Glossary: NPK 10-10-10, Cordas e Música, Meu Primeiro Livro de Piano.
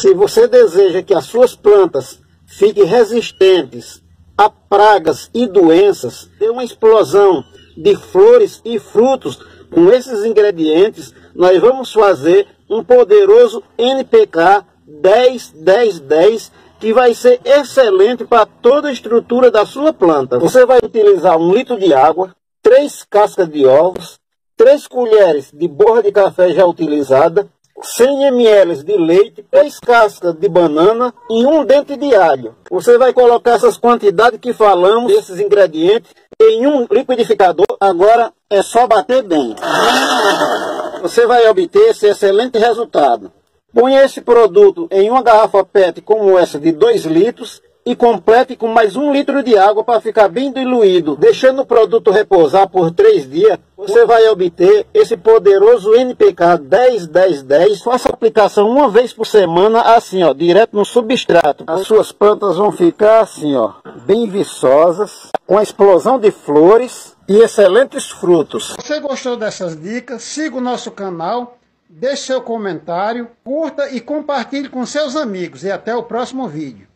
Se você deseja que as suas plantas fiquem resistentes a pragas e doenças, ter uma explosão de flores e frutos com esses ingredientes, nós vamos fazer um poderoso NPK 10-10-10 que vai ser excelente para toda a estrutura da sua planta. Você vai utilizar 1 litro de água, 3 cascas de ovos, 3 colheres de borra de café já utilizada, 100 ml de leite, 3 cascas de banana e 1 dente de alho. Você vai colocar essas quantidades que falamos, esses ingredientes, em um liquidificador. Agora é só bater bem. Você vai obter esse excelente resultado. Põe esse produto em uma garrafa PET como essa de 2 litros e complete com mais 1 litro de água para ficar bem diluído. Deixando o produto repousar por 3 dias, você vai obter esse poderoso NPK 10-10-10. Faça a aplicação 1 vez por semana, assim, ó, direto no substrato. As suas plantas vão ficar assim, ó, bem viçosas, com a explosão de flores e excelentes frutos. Se você gostou dessas dicas, siga o nosso canal, deixe seu comentário, curta e compartilhe com seus amigos. E até o próximo vídeo.